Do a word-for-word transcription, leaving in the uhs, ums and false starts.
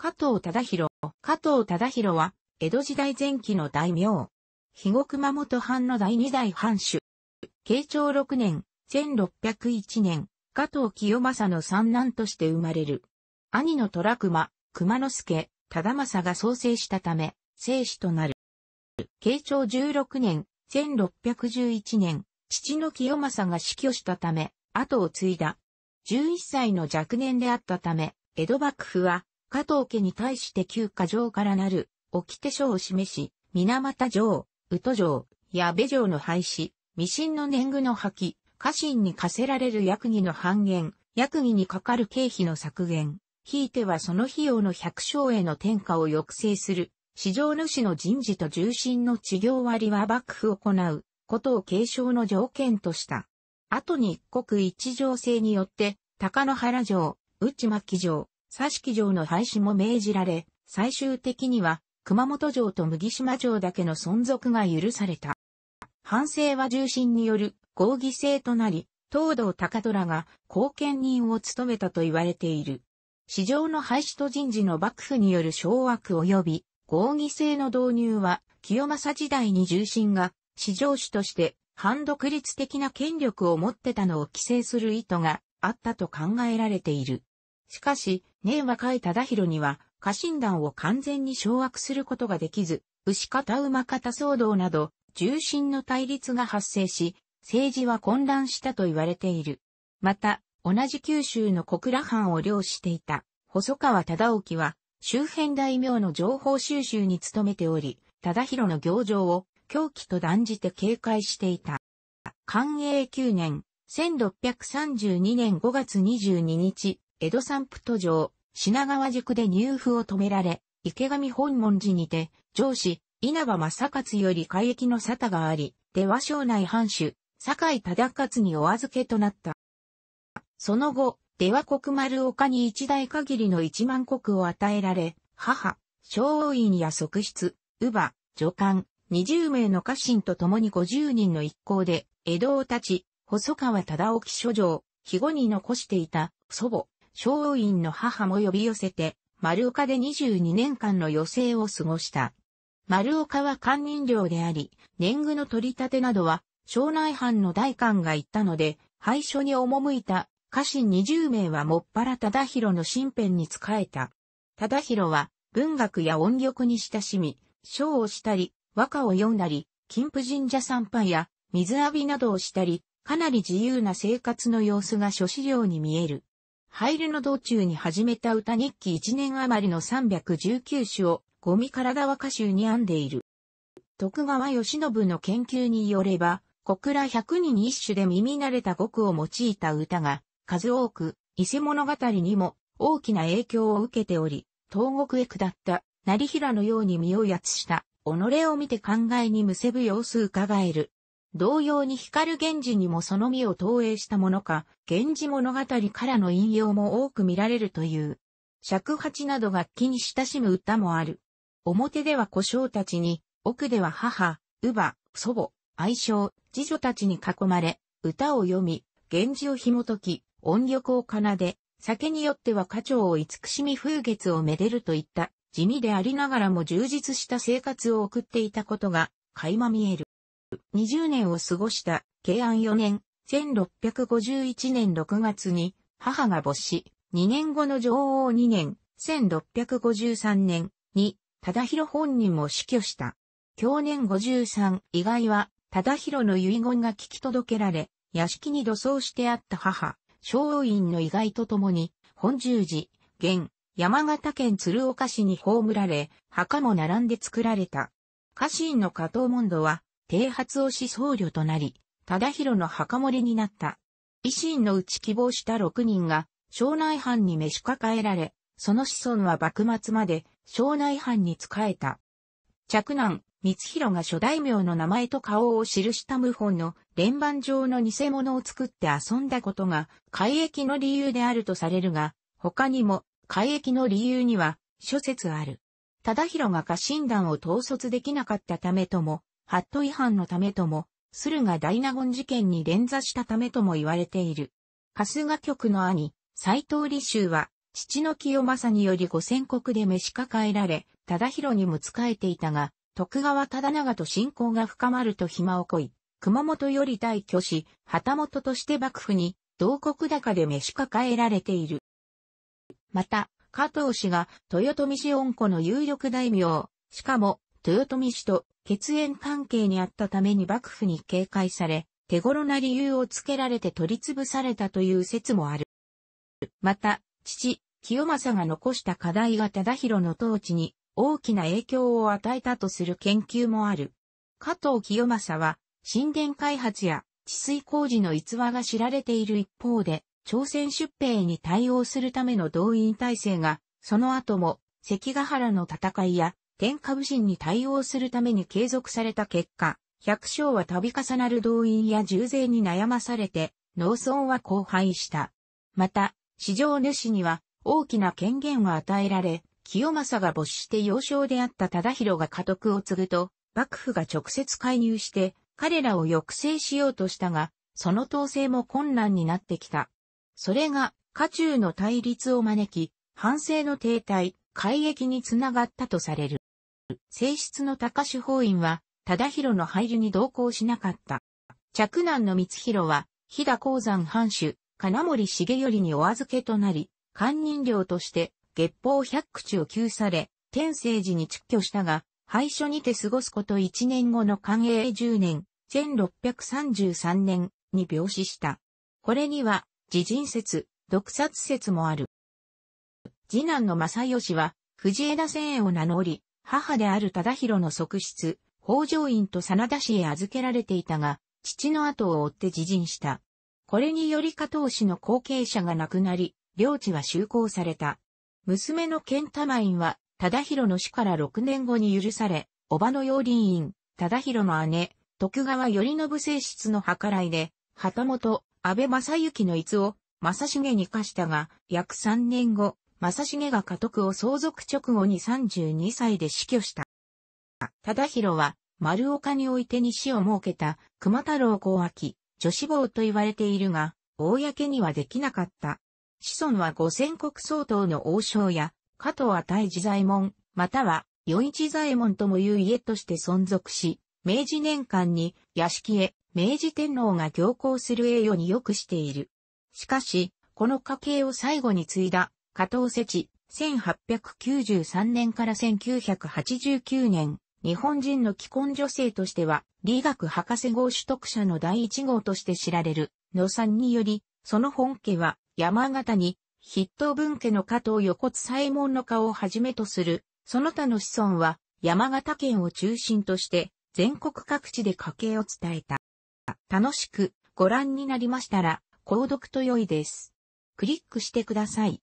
加藤忠宏。加藤忠宏は、江戸時代前期の大名。肥後熊本藩の第二代藩主。慶長ろくねん、せんろっぴゃくいちねん、加藤清正の三男として生まれる。兄の虎熊、熊之助、忠政が早世したため、正子となる。慶長じゅうろくねん、せんろっぴゃくじゅういちねん、父の清正が死去したため、後を継いだ。じゅういっさいの若年であったため、江戸幕府は、加藤家に対して旧嘉城からなる、掟書を示し、水俣城、宇土城、矢部城の廃止、巳神の年貢の破棄、家臣に課せられる役儀の半減、役儀にかかる経費の削減、ひいてはその費用の百姓への転嫁を抑制する、四条主の人事と重臣の知行割は幕府を行う、ことを継承の条件とした。後に一国一城制によって、高野原城、内牧城、佐敷城の廃止も命じられ、最終的には熊本城と麦島城だけの存続が許された。藩政は重臣による合議制となり、藤堂高虎が後見人を務めたと言われている。市場の廃止と人事の幕府による掌握及び合議制の導入は、清正時代に重臣が市場主として反独立的な権力を持ってたのを規制する意図があったと考えられている。しかし、年若い忠宏には、家臣団を完全に掌握することができず、牛方馬方騒動など、重臣の対立が発生し、政治は混乱したと言われている。また、同じ九州の小倉藩を領していた、細川忠興は、周辺大名の情報収集に努めており、忠宏の行状を、狂気と断じて警戒していた。寛永きゅうねん、せんろっぴゃくさんじゅうにねんごがつにじゅうににち、江戸散布都城、品川宿で入府を止められ、池上本門寺にて、城主、稲葉正勝より改易の沙汰があり、出羽庄内藩主、酒井忠勝にお預けとなった。その後、出羽国丸岡に一代限りの一万石を与えられ、母、昭王院や側室、乳母、女官、にじゅうめいの家臣と共にごじゅうにんの一行で、江戸を立ち、細川忠興諸城、肥後に残していた、祖母。昭王院の母も呼び寄せて、丸岡でにじゅうにねんかんの余生を過ごした。丸岡は官人領であり、年貢の取り立てなどは、庄内藩の代官が行ったので、廃所に赴いた家臣にじゅうめいはもっぱら忠宏の身辺に仕えた。忠宏は、文学や音曲に親しみ、書をしたり、和歌を詠んだり、金峯神社参拝や、水浴びなどをしたり、かなり自由な生活の様子が諸資料に見える。廃流の道中に始めた歌日記いちねん余りのさんびゃくじゅうきゅうしゅを、五味体和歌集に編んでいる。徳川慶喜の研究によれば、小倉百人一首で耳慣れた語句を用いた歌が、数多く、伊勢物語にも大きな影響を受けており、東国へ下った、業平のように身をやつした、己を見て考えにむせぶ様子伺える。同様に光源氏にもその身を投影したものか、源氏物語からの引用も多く見られるという。尺八など楽器に親しむ歌もある。表では小姓たちに、奥では母、乳母、祖母、愛称、次女たちに囲まれ、歌を詠み、源氏を紐解き、音曲を奏で、酒によっては家長を慈しみ風月をめでるといった、地味でありながらも充実した生活を送っていたことが、垣間見える。にじゅうねんを過ごした慶安よねん、せんろっぴゃくごじゅういちねんろくがつに母が没し、にねんごの女王にねん、せんろっぴゃくごじゅうさんねんに忠宏本人も死去した。享年ごじゅうさん以外は忠宏の遺言が聞き届けられ、屋敷に土葬してあった母、昭王院の遺骸とともに、本十寺、現、山形県鶴岡市に葬られ、墓も並んで作られた。家臣の加藤問答は、剃髪をし僧侶となり、忠宏の墓守になった。維新のうち希望したろくにんが、庄内藩に召し抱えられ、その子孫は幕末まで、庄内藩に仕えた。嫡男、光宏が諸大名の名前と顔を記した謀反の連番状の偽物を作って遊んだことが、改易の理由であるとされるが、他にも、改易の理由には、諸説ある。忠宏が家臣団を統率できなかったためとも、法度違反のためとも、駿河大納言事件に連座したためとも言われている。春日局の兄、斎藤履修は、父の清正により五千石で召し抱えられ、忠広にも仕えていたが、徳川忠長と親交が深まると暇をこい、熊本より退去し、旗本として幕府に、同国高で召し抱えられている。また、加藤氏が豊臣氏恩子の有力大名、しかも豊臣氏と血縁関係にあったために幕府に警戒され、手頃な理由をつけられて取り潰されたという説もある。また、父、清正が残した課題が忠広の統治に大きな影響を与えたとする研究もある。加藤清正は、新田開発や治水工事の逸話が知られている一方で、朝鮮出兵に対応するための動員体制が、その後も関ヶ原の戦いや天下普請に対応するために継続された結果、百姓は度重なる動員や重税に悩まされて、農村は荒廃した。また、四条主には大きな権限が与えられ、清正が没して要衝であった忠広が家督を継ぐと、幕府が直接介入して、彼らを抑制しようとしたが、その統制も困難になってきた。それが、家中の対立を招き、藩政の停滞、改易につながったとされる。正室の高手法院は、忠広の配慮に同行しなかった。嫡男の光弘は、飛騨鉱山藩主、金森重頼にお預けとなり、官人料として、月俸百口を給され、天政寺に蟄居したが、廃所にて過ごすこと一年後の寛永十年、千六百三十三年に病死した。これには、自尽説、毒殺説もある。次男の正義は、藤枝千円を名乗り、母である忠広の側室、北条院と真田氏へ預けられていたが、父の後を追って自尽した。これにより加藤氏の後継者が亡くなり、領地は収公された。娘の健玉院は、忠広の死からろくねんごに許され、叔母の養林院、忠広の姉、徳川頼信正室の計らいで、旗本、安倍正幸の逸を正成に課したが、約さんねんご、正成が家督を相続直後にさんじゅうにさいで死去した。忠広は、丸岡においてに死を設けた熊太郎後秋、女子坊と言われているが、公にはできなかった。子孫は五千石相当の王将や、加藤與一左衛門、または、与一左衛門ともいう家として存続し、明治年間に屋敷へ、明治天皇が行幸する栄誉によくしている。しかし、この家系を最後に継いだ、加藤世知、千八百九十三年から千九百八十九年、日本人の既婚女性としては、理学博士号取得者の第一号として知られる、野さんにより、その本家は、山形に、筆頭分家の加藤横津左衛門の家をはじめとする、その他の子孫は、山形県を中心として、全国各地で家系を伝えた。楽しくご覧になりましたら、購読と良いです。クリックしてください。